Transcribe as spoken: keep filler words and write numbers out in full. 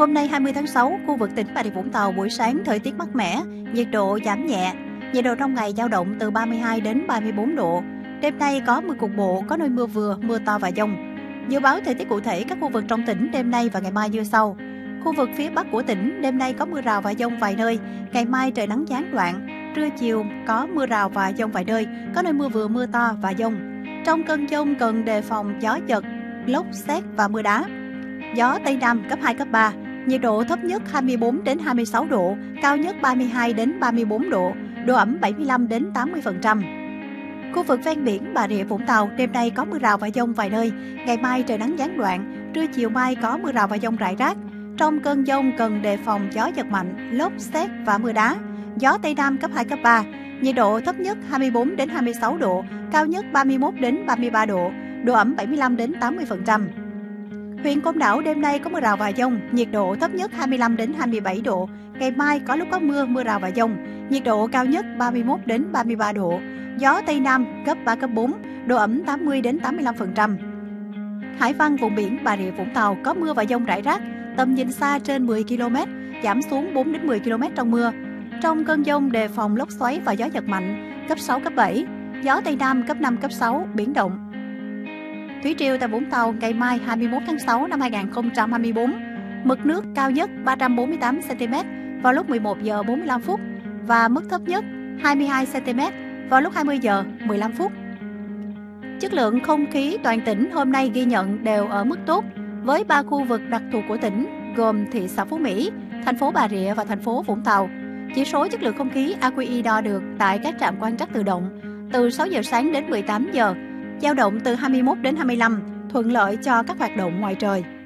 Hôm nay hai mươi tháng sáu, khu vực tỉnh Bà Rịa-Vũng Tàu buổi sáng thời tiết mát mẻ, nhiệt độ giảm nhẹ. Nhiệt độ trong ngày dao động từ ba mươi hai đến ba mươi bốn độ. Đêm nay có mưa cục bộ, có nơi mưa vừa, mưa to và dông. Dự báo thời tiết cụ thể các khu vực trong tỉnh đêm nay và ngày mai như sau. Khu vực phía Bắc của tỉnh đêm nay có mưa rào và dông vài nơi, ngày mai trời nắng gián đoạn, trưa chiều có mưa rào và dông vài nơi, có nơi mưa vừa, mưa to và dông. Trong cơn dông cần đề phòng gió giật, lốc sét và mưa đá. Gió Tây Nam cấp hai, cấp ba, nhiệt độ thấp nhất hai mươi bốn đến hai mươi sáu độ, cao nhất ba mươi hai đến ba mươi bốn độ, độ ẩm bảy mươi lăm đến tám mươi phần trăm. Khu vực ven biển Bà Rịa-Vũng Tàu đêm nay có mưa rào và dông vài nơi, ngày mai trời nắng gián đoạn, trưa chiều mai có mưa rào và dông rải rác. Trong cơn dông cần đề phòng gió giật mạnh, lốc sét và mưa đá. Gió Tây Nam cấp hai, cấp ba, nhiệt độ thấp nhất hai mươi bốn đến hai mươi sáu độ, cao nhất ba mươi mốt đến ba mươi ba độ, độ ẩm bảy mươi lăm đến tám mươi phần trăm. Huyện Côn Đảo đêm nay có mưa rào và dông, nhiệt độ thấp nhất hai mươi lăm đến hai mươi bảy độ, ngày mai có lúc có mưa, mưa rào và dông, nhiệt độ cao nhất ba mươi mốt đến ba mươi ba độ, gió Tây Nam cấp ba, cấp bốn, độ ẩm tám mươi đến tám mươi lăm phần trăm. Hải Văn vùng biển Bà Rịa Vũng Tàu có mưa và dông rải rác, tầm nhìn xa trên mười ki lô mét, giảm xuống bốn đến mười ki lô mét trong mưa. Trong cơn dông đề phòng lốc xoáy và gió giật mạnh, cấp sáu, cấp bảy, gió Tây Nam cấp năm, cấp sáu, biển động. Thủy triều tại Vũng Tàu ngày mai hai mươi mốt tháng sáu năm hai nghìn không trăm hai mươi bốn, mực nước cao nhất ba trăm bốn mươi tám xăng-ti-mét vào lúc mười một giờ bốn mươi lăm phút và mức thấp nhất hai mươi hai xăng-ti-mét vào lúc hai mươi giờ mười lăm phút. Chất lượng không khí toàn tỉnh hôm nay ghi nhận đều ở mức tốt, với ba khu vực đặc thù của tỉnh gồm thị xã Phú Mỹ, thành phố Bà Rịa và thành phố Vũng Tàu. Chỉ số chất lượng không khí a quy i đo được tại các trạm quan trắc tự động từ sáu giờ sáng đến mười tám giờ, dao động từ hai mươi mốt đến hai mươi lăm, thuận lợi cho các hoạt động ngoài trời.